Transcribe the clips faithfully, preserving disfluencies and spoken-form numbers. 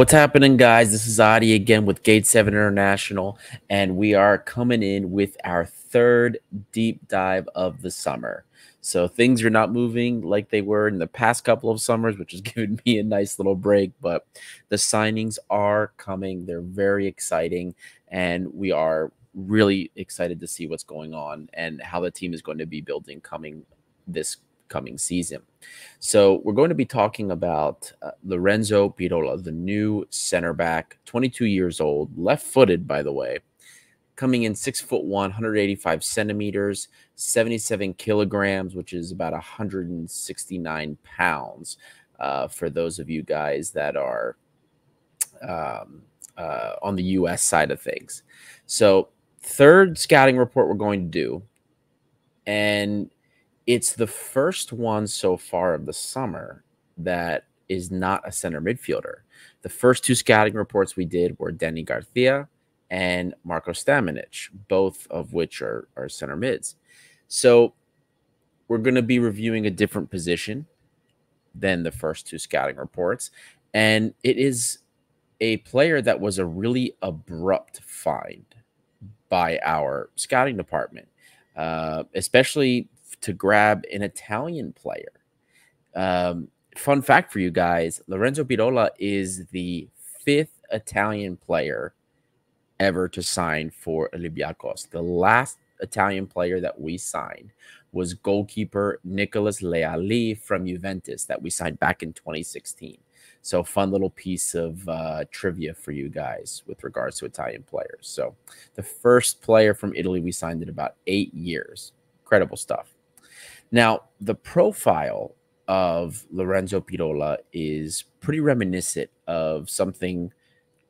What's happening, guys? This is Adi again with Gate seven International, and we are coming in with our third deep dive of the summer. So things are not moving like they were in the past couple of summers, which has given me a nice little break, but the signings are coming. They're very exciting, and we are really excited to see what's going on and how the team is going to be building coming this coming season. So we're going to be talking about uh, Lorenzo Pirola, the new center back, twenty-two years old, left-footed, by the way, coming in six foot one, one hundred eighty-five centimeters, seventy-seven kilograms, which is about one hundred sixty-nine pounds. Uh, for those of you guys that are um, uh, on the U S side of things, so third scouting report we're going to do, and it's the first one so far of the summer that is not a center midfielder. The first two scouting reports we did were Danny Garcia and Marco Stamenic, both of which are, are center mids. So we're going to be reviewing a different position than the first two scouting reports. And it is a player that was a really abrupt find by our scouting department, uh, especially to grab an Italian player. Um, fun fact for you guys, Lorenzo Pirola is the fifth Italian player ever to sign for Olympiacos. The last Italian player that we signed was goalkeeper Nicolas Leali from Juventus that we signed back in twenty sixteen. So fun little piece of uh, trivia for you guys with regards to Italian players. So the first player from Italy we signed in about eight years. Incredible stuff. Now, the profile of Lorenzo Pirola is pretty reminiscent of something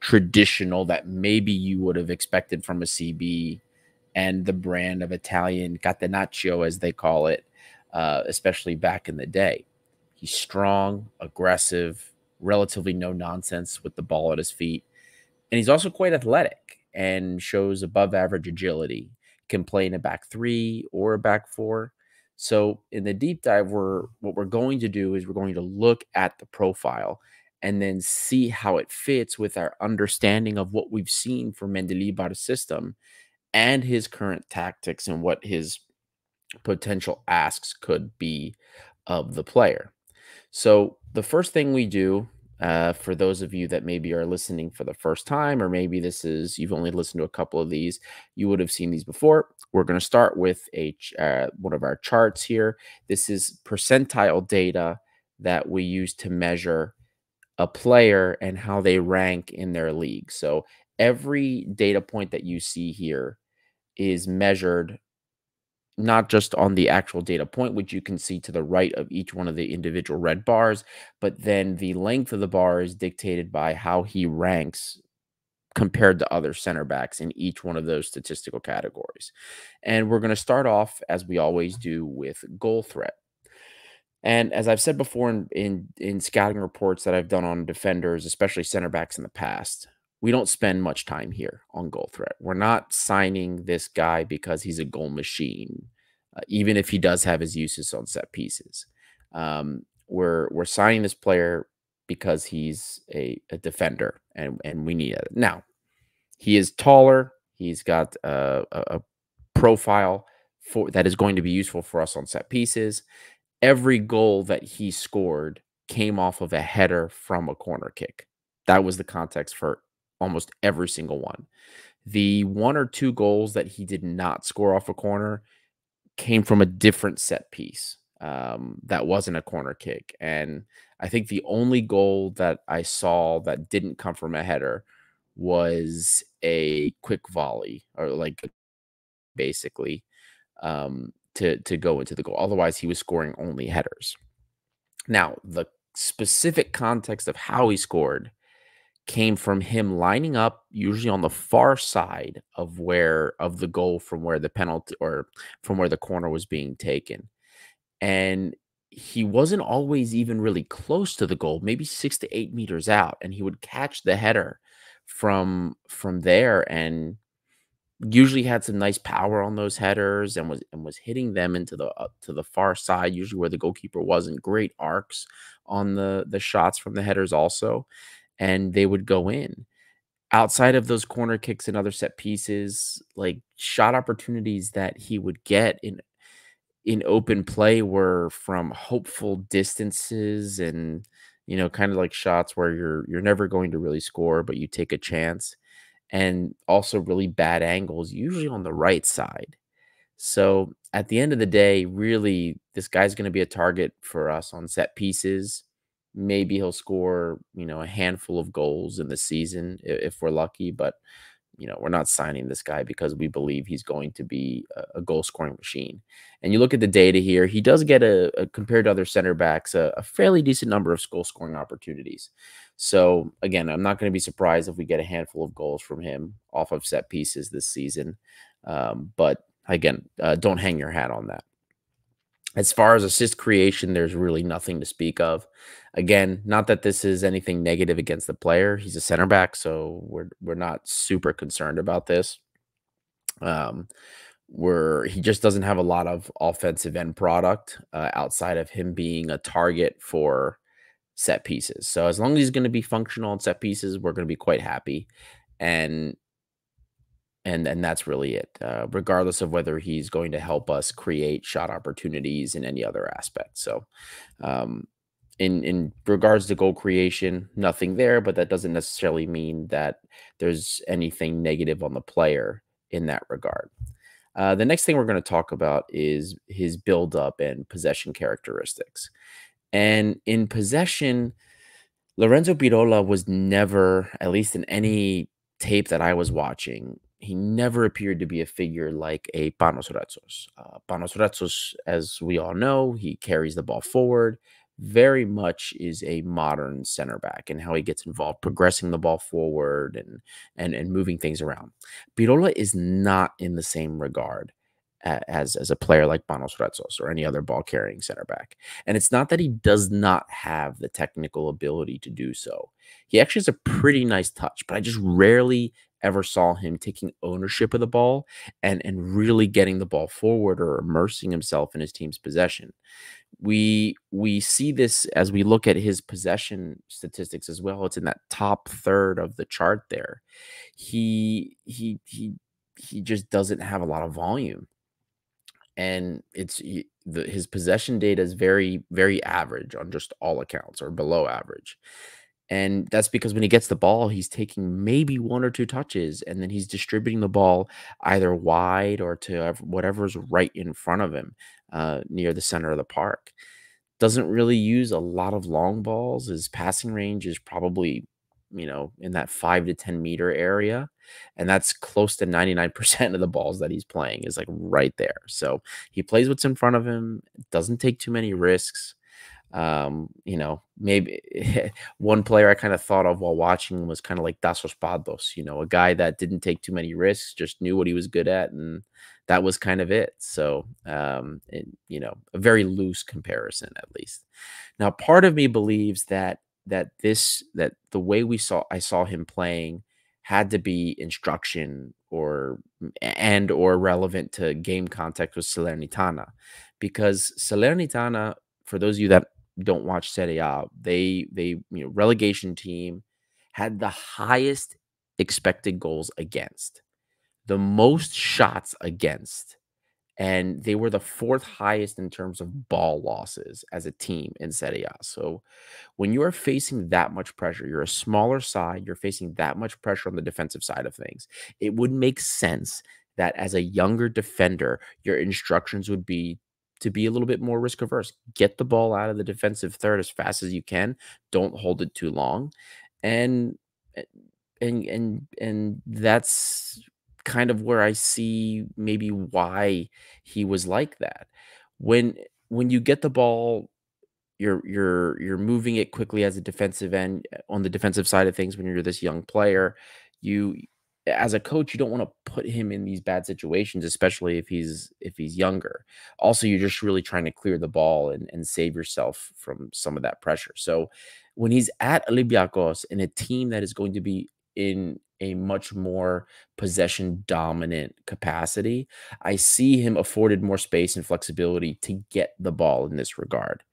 traditional that maybe you would have expected from a C B and the brand of Italian catenaccio, as they call it, uh, especially back in the day. He's strong, aggressive, relatively no-nonsense with the ball at his feet, and he's also quite athletic and shows above-average agility. Can play in a back three or a back four. So in the deep dive, we're what we're going to do is we're going to look at the profile and then see how it fits with our understanding of what we've seen from Mendilibar's system and his current tactics and what his potential asks could be of the player. So the first thing we do, uh, for those of you that maybe are listening for the first time, or maybe this is, you've only listened to a couple of these, you would have seen these before. We're going to start with a uh, one of our charts here. This is percentile data that we use to measure a player and how they rank in their league. So every data point that you see here is measured not just on the actual data point, which you can see to the right of each one of the individual red bars, but then the length of the bar is dictated by how he ranks compared to other center backs in each one of those statistical categories. And we're going to start off, as we always do, with goal threat. And as I've said before in, in, in scouting reports that I've done on defenders, especially center backs in the past, we don't spend much time here on goal threat. We're not signing this guy because he's a goal machine, uh, even if he does have his uses on set pieces. Um, we're we're signing this player because he's a, a defender, and, and we need it. Now, he is taller. He's got a, a profile for that is going to be useful for us on set pieces. Every goal that he scored came off of a header from a corner kick. That was the context for almost every single one. The one or two goals that he did not score off a corner came from a different set piece um, that wasn't a corner kick. And I think the only goal that I saw that didn't come from a header was a quick volley, or like basically um, to, to go into the goal. Otherwise, he was scoring only headers. Now, the specific context of how he scored came from him lining up usually on the far side of where of the goal from where the penalty or from where the corner was being taken. And he wasn't always even really close to the goal, maybe six to eight meters out. And he would catch the header from from there and usually had some nice power on those headers and was and was hitting them into the up to the far side, usually where the goalkeeper wasn't. Great arcs on the the shots from the headers also. and they would go in. Outside of those corner kicks and other set pieces, like shot opportunities that he would get in in open play were from hopeful distances and, you know, kind of like shots where you're you're never going to really score, but you take a chance, and also really bad angles, usually on the right side. So at the end of the day, really, this guy's going to be a target for us on set pieces. Maybe he'll score, you know, a handful of goals in the season if we're lucky. But, you know, we're not signing this guy because we believe he's going to be a goal-scoring machine. And you look at the data here, he does get a, a compared to other center backs, a, a fairly decent number of goal-scoring opportunities. So, again, I'm not going to be surprised if we get a handful of goals from him off of set pieces this season. Um, but, again, uh, don't hang your hat on that. As far as assist creation, there's really nothing to speak of. Again, not that this is anything negative against the player. He's a center back, so we're we're not super concerned about this. Um, we're he just doesn't have a lot of offensive end product uh, outside of him being a target for set pieces. So as long as he's going to be functional in set pieces, we're going to be quite happy, and. And, and that's really it, uh, regardless of whether he's going to help us create shot opportunities in any other aspect. So um, in, in regards to goal creation, nothing there, but that doesn't necessarily mean that there's anything negative on the player in that regard. Uh, the next thing we're going to talk about is his buildup and possession characteristics. And in possession, Lorenzo Pirola was never, at least in any tape that I was watching, he never appeared to be a figure like a Panos Retsos. Uh, Panos Retsos, as we all know, he carries the ball forward, very much is a modern center back and how he gets involved, progressing the ball forward and, and, and moving things around. Pirola is not in the same regard as, as a player like Panos Retsos or any other ball-carrying center back. And it's not that he does not have the technical ability to do so. He actually has a pretty nice touch, but I just rarely ever saw him taking ownership of the ball and, and really getting the ball forward or immersing himself in his team's possession. We, we see this as we look at his possession statistics as well. It's in that top third of the chart there. He, he, he, he just doesn't have a lot of volume. And it's he, the, his possession data is very, very average on just all accounts or below average. And that's because when he gets the ball, he's taking maybe one or two touches, and then he's distributing the ball either wide or to whatever's right in front of him uh, near the center of the park. Doesn't really use a lot of long balls. His passing range is probably, you know, in that five to ten meter area. And that's close to ninety-nine percent of the balls that he's playing is like right there. So he plays what's in front of him, doesn't take too many risks. Um, you know, maybe one player I kind of thought of while watching was kind of like Dasos Pados, you know, a guy that didn't take too many risks, just knew what he was good at, and that was kind of it. So, um, it, you know, a very loose comparison at least. Now, part of me believes that that this that the way we saw I saw him playing had to be instruction or and or relevant to game context with Salernitana, because Salernitana, for those of you that don't watch Serie A, they they you know relegation team, had the highest expected goals against, the most shots against, and they were the fourth highest in terms of ball losses as a team in Serie A. So when you are facing that much pressure, you're a smaller side, you're facing that much pressure on the defensive side of things, it would make sense that as a younger defender, your instructions would be to be a little bit more risk averse. Get the ball out of the defensive third as fast as you can. Don't hold it too long. And and and and that's kind of where I see maybe why he was like that. When when you get the ball, you're you're you're moving it quickly as a defensive end on the defensive side of things when you're this young player, you as a coach, you don't want to put him in these bad situations, especially if he's if he's younger. Also, you're just really trying to clear the ball and, and save yourself from some of that pressure. So when he's at Olympiacos in a team that is going to be in a much more possession dominant capacity, I see him afforded more space and flexibility to get the ball in this regard.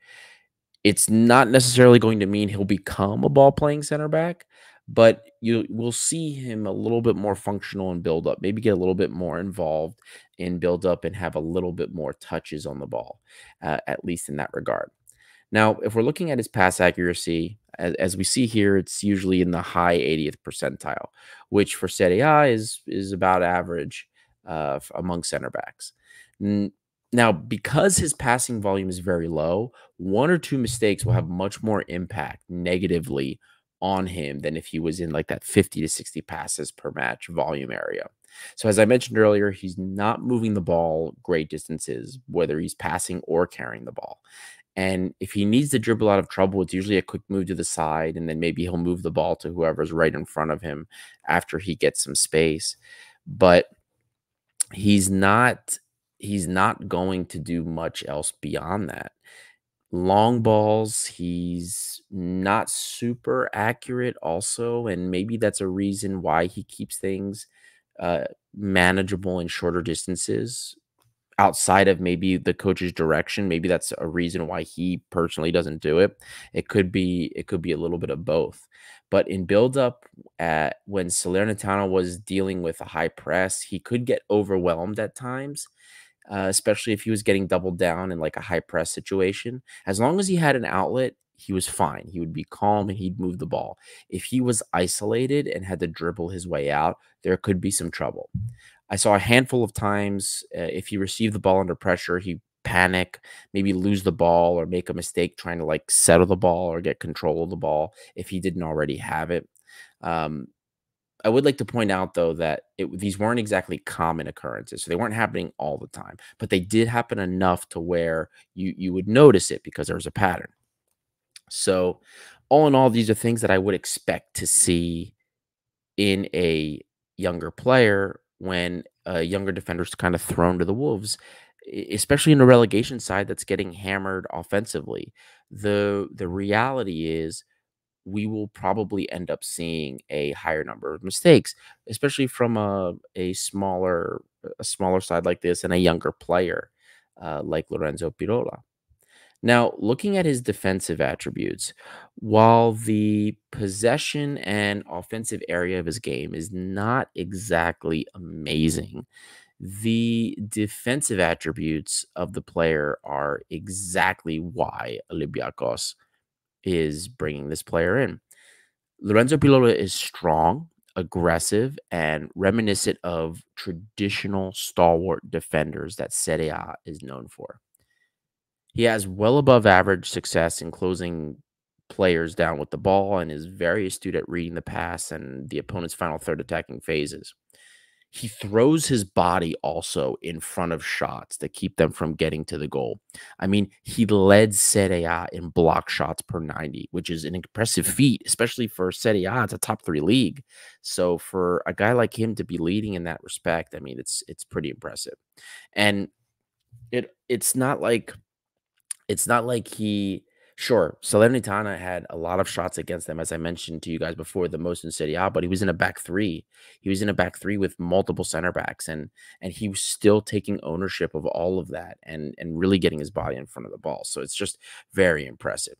It's not necessarily going to mean he'll become a ball playing center back, but you will see him a little bit more functional in build-up, maybe get a little bit more involved in build-up and have a little bit more touches on the ball, uh, at least in that regard. Now, if we're looking at his pass accuracy, as, as we see here, it's usually in the high eightieth percentile, which for Serie A is, is about average uh, among center backs. Now, because his passing volume is very low, one or two mistakes will have much more impact negatively on him than if he was in like that fifty to sixty passes per match volume area. So as I mentioned earlier, he's not moving the ball great distances, whether he's passing or carrying the ball. And if he needs to dribble out of trouble, it's usually a quick move to the side, and then maybe he'll move the ball to whoever's right in front of him after he gets some space. But he's not he's not going to do much else beyond that. Long balls, he's not super accurate also, and maybe that's a reason why he keeps things uh, manageable in shorter distances. Outside of maybe the coach's direction, maybe that's a reason why he personally doesn't do it. It could be, it could be a little bit of both. But in build-up, at when Salernitana was dealing with a high press, he could get overwhelmed at times, uh, especially if he was getting doubled down in like a high press situation. As long as he had an outlet, he was fine. He would be calm and he'd move the ball. If he was isolated and had to dribble his way out, there could be some trouble. I saw a handful of times uh, if he received the ball under pressure, he'd panic, maybe lose the ball or make a mistake trying to like settle the ball or get control of the ball if he didn't already have it. Um, I would like to point out, though, that it, these weren't exactly common occurrences. So they weren't happening all the time, but they did happen enough to where you, you would notice it because there was a pattern. So all in all, these are things that I would expect to see in a younger player when a younger defender is kind of thrown to the wolves, especially in a relegation side that's getting hammered offensively. The, the reality is we will probably end up seeing a higher number of mistakes, especially from a, a, smaller, a smaller side like this and a younger player uh, like Lorenzo Pirola. Now, looking at his defensive attributes, while the possession and offensive area of his game is not exactly amazing, the defensive attributes of the player are exactly why Olympiacos is bringing this player in. Lorenzo Pirola is strong, aggressive, and reminiscent of traditional stalwart defenders that Serie A is known for. He has well above average success in closing players down with the ball and is very astute at reading the pass and the opponent's final third attacking phases. He throws his body also in front of shots to keep them from getting to the goal. I mean, he led Serie A in block shots per ninety, which is an impressive feat, especially for Serie A. It's a top three league. So for a guy like him to be leading in that respect, I mean, it's it's pretty impressive. And it it's not like... It's not like he, sure, Salernitana had a lot of shots against them, as I mentioned to you guys before, the most in Serie A, but he was in a back three. He was in a back three with multiple center backs, and and he was still taking ownership of all of that and, and really getting his body in front of the ball. So it's just very impressive.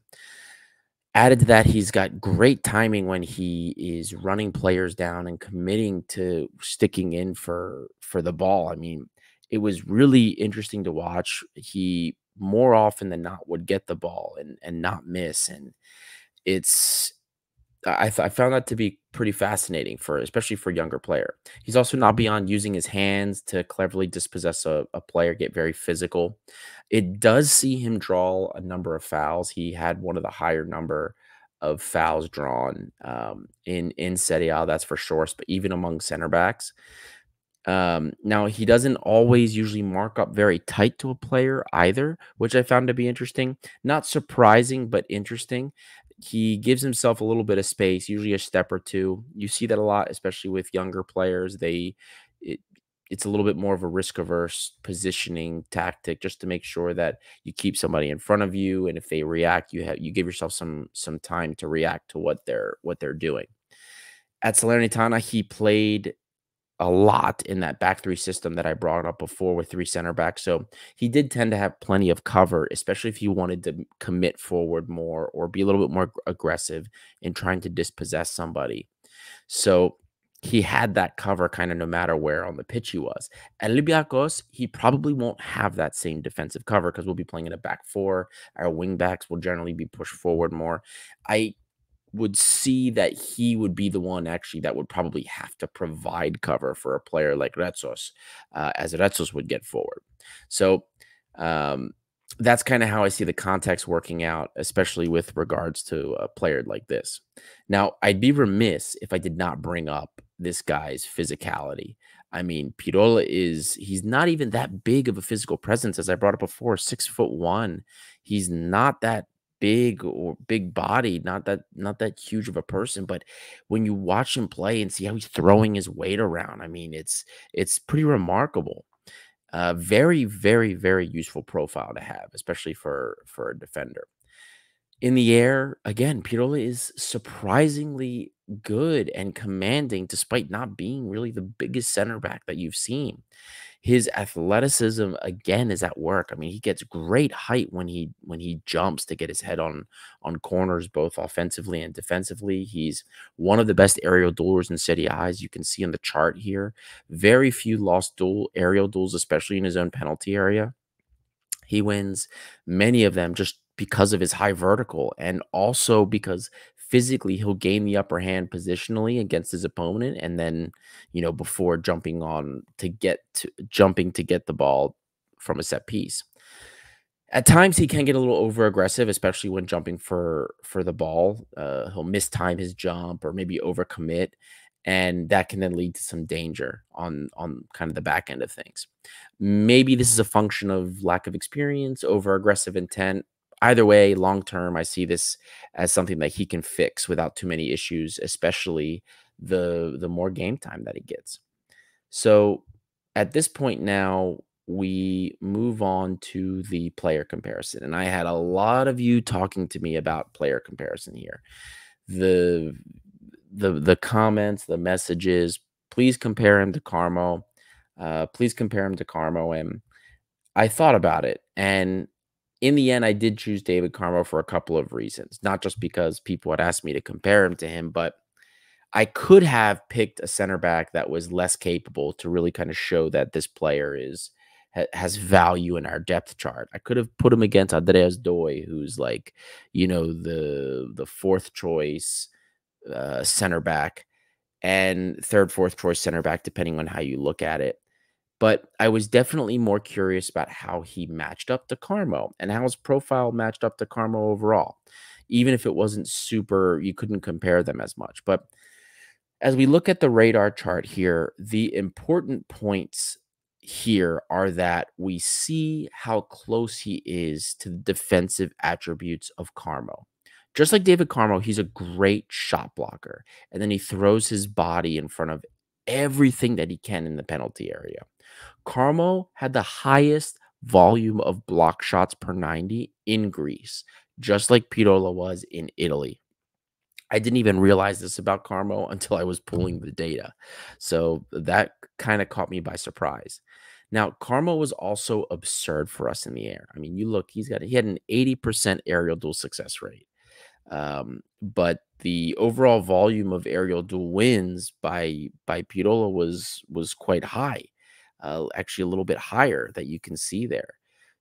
Added to that, he's got great timing when he is running players down and committing to sticking in for, for the ball. I mean, it was really interesting to watch. He... more often than not would get the ball and, and not miss. And it's, I, I found that to be pretty fascinating for, especially for a younger player. He's also not beyond using his hands to cleverly dispossess a, a player, get very physical. It does see him draw a number of fouls. He had one of the higher number of fouls drawn um, in, in Serie A, that's for sure, but even among center backs. Um, now, he doesn't always usually mark up very tight to a player either, which I found to be interesting. Not surprising, but interesting. He gives himself a little bit of space, usually a step or two. You see that a lot, especially with younger players. They, it, it's a little bit more of a risk-averse positioning tactic just to make sure that you keep somebody in front of you, and if they react, you have, you give yourself some some time to react to what they're what they're doing. At Salernitana, he played a lot in that back three system that I brought up before with three center backs. So he did tend to have plenty of cover, especially if he wanted to commit forward more or be a little bit more aggressive in trying to dispossess somebody. So he had that cover kind of no matter where on the pitch he was. At Olympiacos, he probably won't have that same defensive cover because we'll be playing in a back four. Our wing backs will generally be pushed forward more. I would see that he would be the one actually that would probably have to provide cover for a player like Retsos, uh, as Retsos would get forward. So um, that's kind of how I see the context working out, especially with regards to a player like this. Now, I'd be remiss if I did not bring up this guy's physicality. I mean, Pirola is, he's not even that big of a physical presence, as I brought up before, six foot one. He's not that big or big body, not that not that huge of a person, but when you watch him play and see how he's throwing his weight around, I mean, it's it's pretty remarkable. Uh, very, very, very useful profile to have, especially for, for a defender. In the air, again, Pirola is surprisingly good and commanding, despite not being really the biggest center back that you've seen. His athleticism, again, is at work. I mean, he gets great height when he when he jumps to get his head on, on corners, both offensively and defensively. He's one of the best aerial duelers in Serie A, as you can see on the chart here. Very few lost duel aerial duels, especially in his own penalty area. He wins many of them just because of his high vertical, and also because physically he'll gain the upper hand positionally against his opponent, and then, you know, before jumping on to get to jumping to get the ball from a set piece. At times he can get a little over aggressive, especially when jumping for for the ball. Uh, he'll mistime his jump or maybe overcommit, and that can then lead to some danger on, on kind of the back end of things. Maybe this is a function of lack of experience, over aggressive intent. Either way, long term, I see this as something that he can fix without too many issues, especially the the more game time that he gets. So at this point now, we move on to the player comparison. And I had a lot of you talking to me about player comparison here. The the the comments, the messages, please compare him to Carmo. Uh, please compare him to Carmo. And I thought about it, and in the end, I did choose David Carmo for a couple of reasons, not just because people had asked me to compare him to him, but I could have picked a center back that was less capable to really kind of show that this player is has value in our depth chart. I could have put him against Andreas Doi, who's like, you know, the, the fourth choice uh, center back, and third, fourth choice center back, depending on how you look at it. But I was definitely more curious about how he matched up to Carmo and how his profile matched up to Carmo overall, even if it wasn't super, you couldn't compare them as much. But as we look at the radar chart here, the important points here are that we see how close he is to the defensive attributes of Carmo. Just like David Carmo, he's a great shot blocker, and then he throws his body in front of everything that he can in the penalty area. Carmo had the highest volume of block shots per ninety in Greece, just like Pirola was in Italy. I didn't even realize this about Carmo until I was pulling the data, so that kind of caught me by surprise. Now, Carmo was also absurd for us in the air. I mean, you look, he's got he had an eighty percent aerial duel success rate. Um, but the overall volume of aerial duel wins by by Pirola was was quite high, uh, actually a little bit higher that you can see there.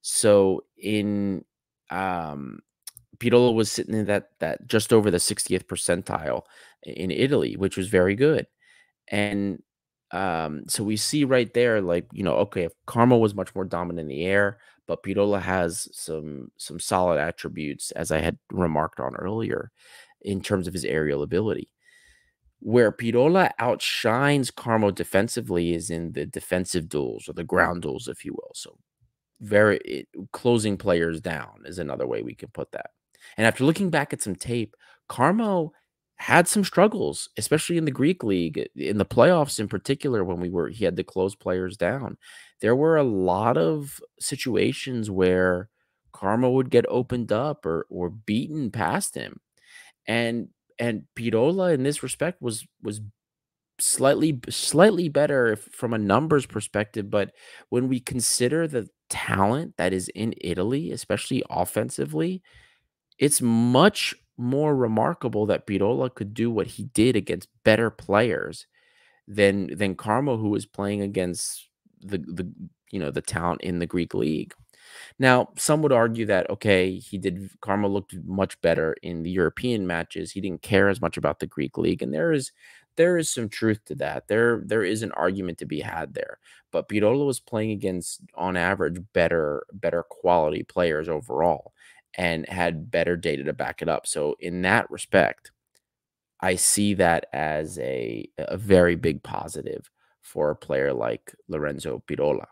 So in um, Pirola was sitting in that that just over the sixtieth percentile in Italy, which was very good. And um, so we see right there, like, you know, okay, if Carmo was much more dominant in the air, but Pirola has some some solid attributes, as I had remarked on earlier, in terms of his aerial ability. Where Pirola outshines Carmo defensively is in the defensive duels, or the ground duels, if you will. So very it, closing players down is another way we can put that. And after looking back at some tape, Carmo had some struggles, especially in the Greek league, in the playoffs in particular, when we were he had to close players down. There were a lot of situations where Carmo would get opened up or or beaten past him, and and Pirola in this respect was was slightly slightly better if, from a numbers perspective. But when we consider the talent that is in Italy, especially offensively, it's much more remarkable that Pirola could do what he did against better players than than Carmo, who was playing against the the you know the talent in the Greek league. Now, some would argue that, okay, he did Carmo looked much better in the European matches. He didn't care as much about the Greek league, and there is there is some truth to that. There there is an argument to be had there. But Pirola was playing against, on average, better better quality players overall, and had better data to back it up. So in that respect, I see that as a, a very big positive for a player like Lorenzo Pirola.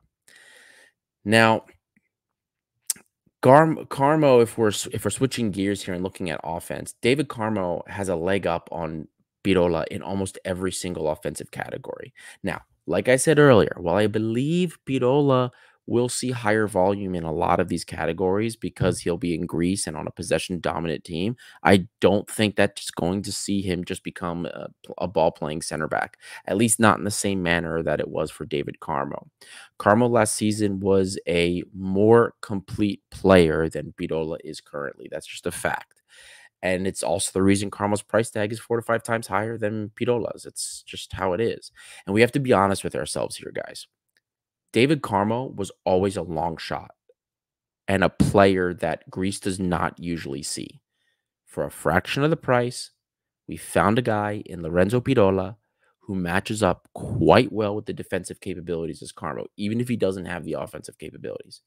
Now, Gar Carmo, if we're, if we're switching gears here and looking at offense, David Carmo has a leg up on Pirola in almost every single offensive category. Now, like I said earlier, while I believe Pirola we'll see higher volume in a lot of these categories because he'll be in Greece and on a possession-dominant team, I don't think that's going to see him just become a, a ball-playing center back, at least not in the same manner that it was for David Carmo. Carmo last season was a more complete player than Pirola is currently. That's just a fact. And it's also the reason Carmo's price tag is four to five times higher than Pirola's. It's just how it is. And we have to be honest with ourselves here, guys. David Carmo was always a long shot and a player that Greece does not usually see. For a fraction of the price, we found a guy in Lorenzo Pirola who matches up quite well with the defensive capabilities as Carmo, even if he doesn't have the offensive capabilities.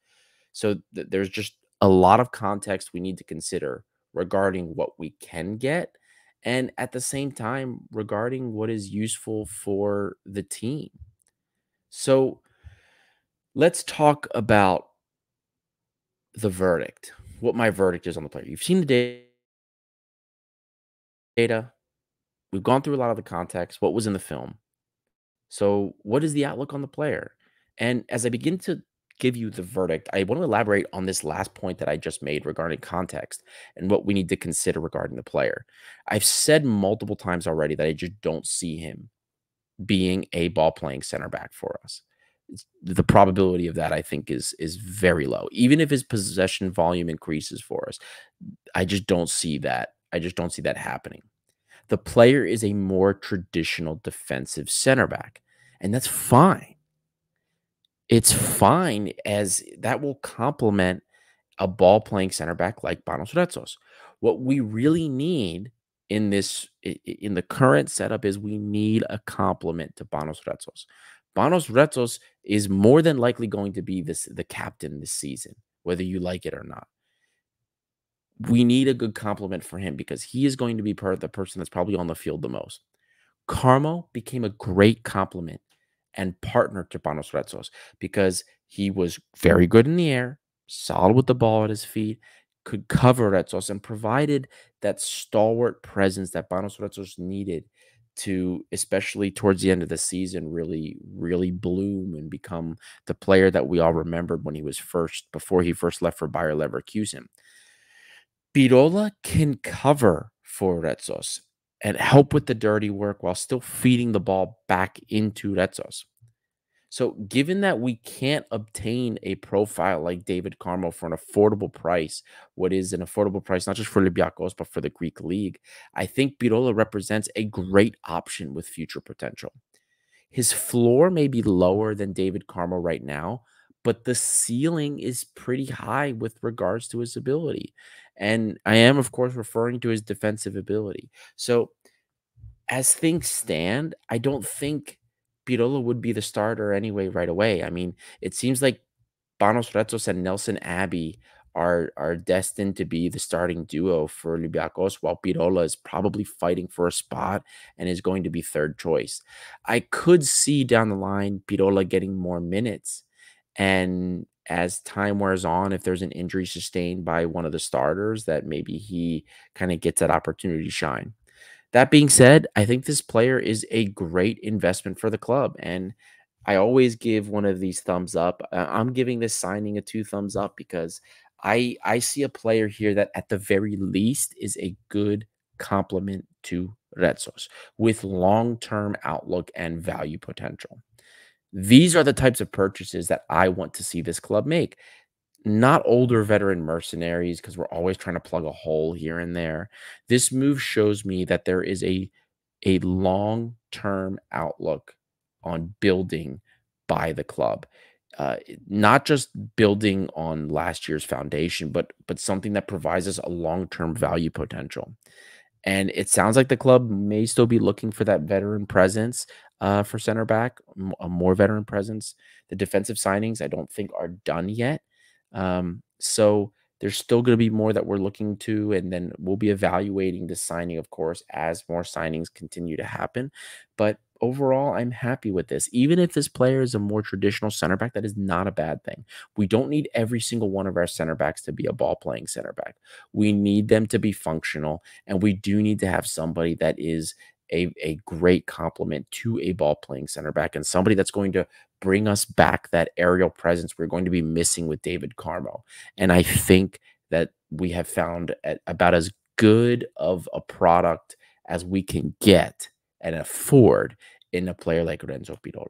So th there's just a lot of context we need to consider regarding what we can get, and at the same time, regarding what is useful for the team. So let's talk about the verdict, what my verdict is on the player. You've seen the data. We've gone through a lot of the context, what was in the film. So what is the outlook on the player? And as I begin to give you the verdict, I want to elaborate on this last point that I just made regarding context and what we need to consider regarding the player. I've said multiple times already that I just don't see him being a ball-playing center back for us. The probability of that, I think, is is very low. Even if his possession volume increases for us, I just don't see that. I just don't see that happening. The player is a more traditional defensive center back, and that's fine. It's fine, as that will complement a ball-playing center back like Panos Retsos. What we really need in this in the current setup is we need a complement to Panos Retsos. Panos Retsos is more than likely going to be this the captain this season, whether you like it or not. We need a good compliment for him because he is going to be part of the person that's probably on the field the most. Carmo became a great compliment and partner to Panos Retsos because he was very good in the air, solid with the ball at his feet, could cover Retsos, and provided that stalwart presence that Panos Retsos needed to, especially towards the end of the season, really, really bloom and become the player that we all remembered when he was first, before he first left for Bayer Leverkusen. Pirola can cover for Retsos and help with the dirty work while still feeding the ball back into Retsos. So given that we can't obtain a profile like David Carmo for an affordable price, what is an affordable price, not just for Olympiacos, but for the Greek league, I think Pirola represents a great option with future potential. His floor may be lower than David Carmo right now, but the ceiling is pretty high with regards to his ability. And I am, of course, referring to his defensive ability. So as things stand, I don't think Pirola would be the starter anyway right away. I mean, it seems like Panos Retsos and Nelson Abbey are, are destined to be the starting duo for Olympiacos, while Pirola is probably fighting for a spot and is going to be third choice. I could see down the line Pirola getting more minutes, and as time wears on, if there's an injury sustained by one of the starters, that maybe he kind of gets that opportunity to shine. That being said, I think this player is a great investment for the club, and I always give one of these thumbs up. I'm giving this signing a two thumbs up because I, I see a player here that at the very least is a good complement to Retsos with long-term outlook and value potential. These are the types of purchases that I want to see this club make. not older veteran mercenaries, because we're always trying to plug a hole here and there. This move shows me that there is a, a long-term outlook on building by the club. Uh, not just building on last year's foundation, but but something that provides us a long-term value potential. And it sounds like the club may still be looking for that veteran presence uh, for center back, a more veteran presence. The defensive signings, I don't think, are done yet. Um, so there's still going to be more that we're looking to, and then we'll be evaluating the signing, of course, as more signings continue to happen. But overall, I'm happy with this. Even if this player is a more traditional center back, that is not a bad thing. We don't need every single one of our center backs to be a ball-playing center back. We need them to be functional, and we do need to have somebody that is a, a great complement to a ball-playing center back, and somebody that's going to bring us back that aerial presence we're going to be missing with David Carmo. And I think that we have found about as good of a product as we can get and afford in a player like Lorenzo Pirola.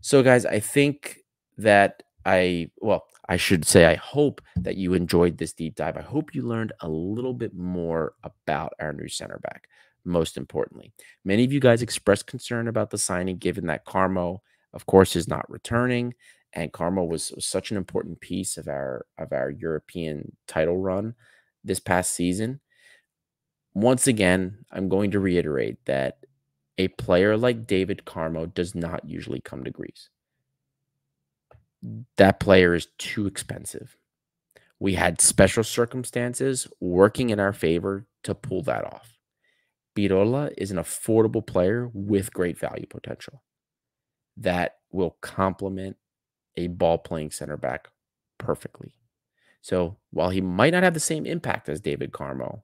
So guys, I think that I, well, I should say, I hope that you enjoyed this deep dive. I hope you learned a little bit more about our new center back, most importantly. Many of you guys expressed concern about the signing, given that Carmo, of course, is not returning, and Carmo was, was such an important piece of our, of our European title run this past season. Once again, I'm going to reiterate that a player like David Carmo does not usually come to Greece. That player is too expensive. We had special circumstances working in our favor to pull that off. Pirola is an affordable player with great value potential that will complement a ball-playing center back perfectly. So while he might not have the same impact as David Carmo,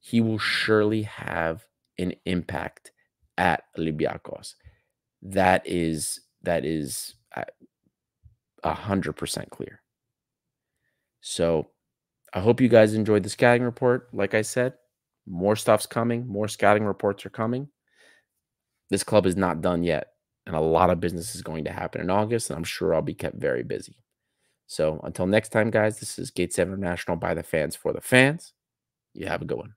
he will surely have an impact at Olympiacos. That is that is a hundred percent clear. So I hope you guys enjoyed the scouting report. Like I said, more stuff's coming, more scouting reports are coming. This club is not done yet, and a lot of business is going to happen in August, and I'm sure I'll be kept very busy. So until next time, guys, this is Gate seven International, by the fans for the fans. You have a good one.